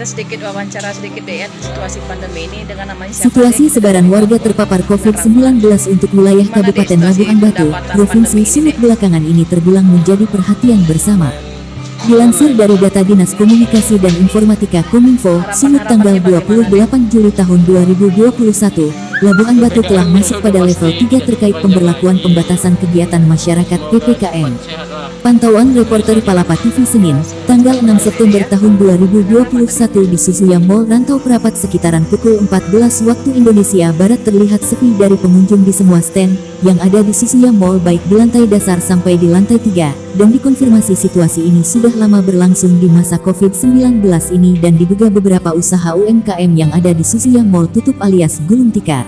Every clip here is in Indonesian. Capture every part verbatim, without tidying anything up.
kita sedikit wawancara sedikit deh ya, situasi pandemi ini dengan namanya siapa situasi sih? Sebaran warga terpapar COVID sembilan belas untuk wilayah Kabupaten Labuhanbatu, Provinsi Sumut belakangan ini terbilang menjadi perhatian bersama. Dilansir dari data Dinas Komunikasi dan Informatika Kominfo, Sumut tanggal dua puluh delapan Juli tahun dua ribu dua puluh satu, Labuhanbatu telah masuk pada level tiga terkait pemberlakuan pembatasan kegiatan masyarakat P P K M. Pantauan reporter Palapa T V Senin, tanggal enam September tahun dua ribu dua puluh satu di Suzuya Mall, Rantau Perapat sekitaran pukul empat belas waktu Indonesia Barat terlihat sepi dari pengunjung di semua stand yang ada di Suzuya Mall baik di lantai dasar sampai di lantai tiga, dan dikonfirmasi situasi ini sudah lama berlangsung di masa COVID sembilan belas ini dan diduga beberapa usaha U M K M yang ada di Suzuya Mall tutup alias gulung tikar.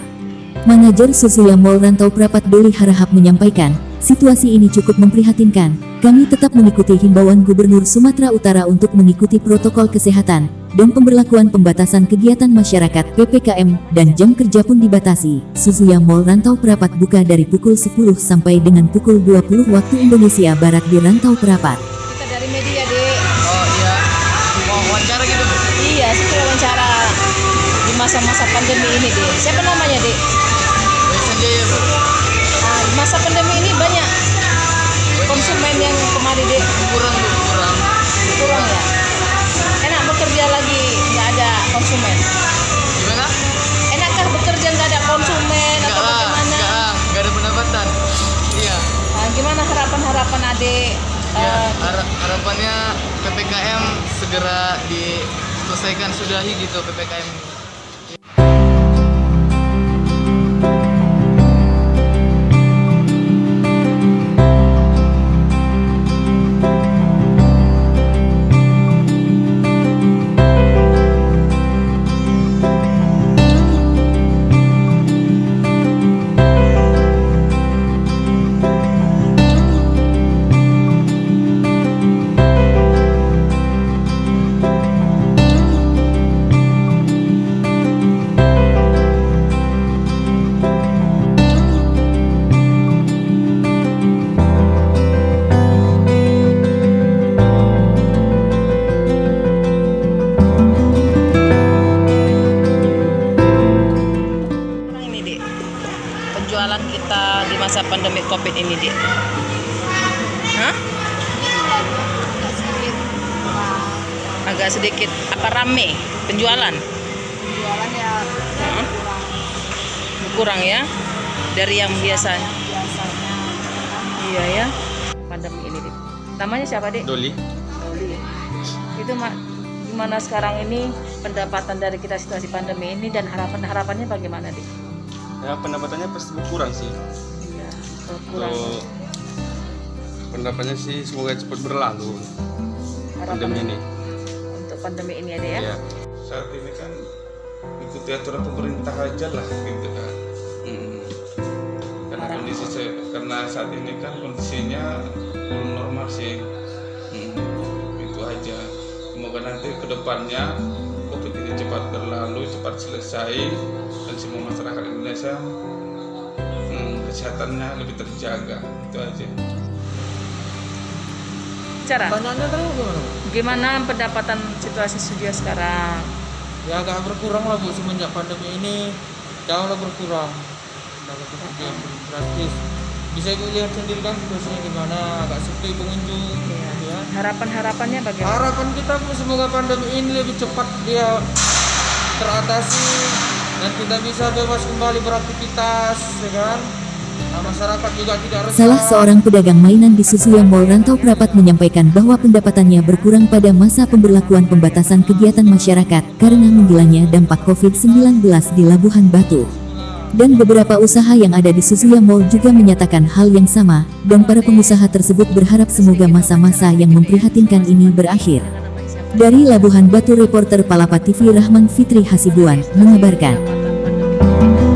Manajer Suzuya Mall Rantau Perapat Doli Harahap menyampaikan, situasi ini cukup memprihatinkan, kami tetap mengikuti himbauan Gubernur Sumatera Utara untuk mengikuti protokol kesehatan, dan pemberlakuan pembatasan kegiatan masyarakat P P K M, dan jam kerja pun dibatasi. Suzuya Mall Rantau Perapat buka dari pukul sepuluh sampai dengan pukul dua puluh waktu Indonesia Barat di Rantau Perapat. Kita dari media, Dek. Oh iya, mau wawancara gitu? Iya, saya wawancara di masa-masa pandemi ini, Dek. Siapa namanya, Dek? Nah, masa pandemi ini banyak konsumen yang kemarin deh kurang kurang kurang ya. Enak bekerja lagi nggak ada konsumen. Gimana? Enakkah bekerja nggak ada konsumen enggak atau lah, bagaimana? Enggak, enggak ada pendapatan. Iya. Nah, gimana harapan-harapan adik? Ya, uh, har harapannya P P K M segera diselesaikan, sudahi gitu P P K M. Jualan kita di masa pandemi COVID ini, Dek. Hah? Agak sedikit. Apa rame penjualan? Penjualan ya huh? kurang ya dari yang biasa. Biasanya. Iya ya. Pandemi ini, Dek. Namanya siapa, Dek? Doli. Doli. Itu mak gimana sekarang ini pendapatan dari kita situasi pandemi ini dan harapan-harapannya bagaimana, Dek? Ya, pendapatannya pasti kurang sih. Iya, kurang. So, pendapatnya sih semoga cepat berlalu harapan pandemi ini. Untuk pandemi ini ada ya? Iya. Saat ini kan ikuti aturan pemerintah aja lah gitu kan. Hmm. Karena harapan. kondisi karena saat ini kan kondisinya belum normal sih. Hmm. Itu aja. Semoga nanti kedepannya COVID ini cepat berlalu, cepat selesai, dan semua masyarakat Indonesia hmm, kesehatannya lebih terjaga. Itu aja. Cara? Banyaknya tahu gimana? Gimana pendapatan situasi Suzuya sekarang? Ya agak berkurang lah bu, semenjak pandemi ini jauh lah berkurang. Dapat pekerjaan gratis. Bisa ibu lihat sendiri kan situasinya gimana? Agak sepi pengunjung. Ya. Ya. Harapan-harapannya bagaimana? Harapan kita semoga pandemi ini lebih cepat dia teratasi. Dan kita bisa bebas kembali beraktivitas, ya kan? Nah, masyarakat juga tidak resah. Salah seorang pedagang mainan di Suzuya Mall Rantau Perapat menyampaikan bahwa pendapatannya berkurang pada masa pemberlakuan pembatasan kegiatan masyarakat karena menggilanya dampak COVID sembilan belas di Labuhanbatu. Dan beberapa usaha yang ada di Suzuya Mall juga menyatakan hal yang sama, dan para pengusaha tersebut berharap semoga masa-masa yang memprihatinkan ini berakhir. Dari Labuhanbatu, reporter Palapa T V Rahman Fitri Hasibuan mengabarkan.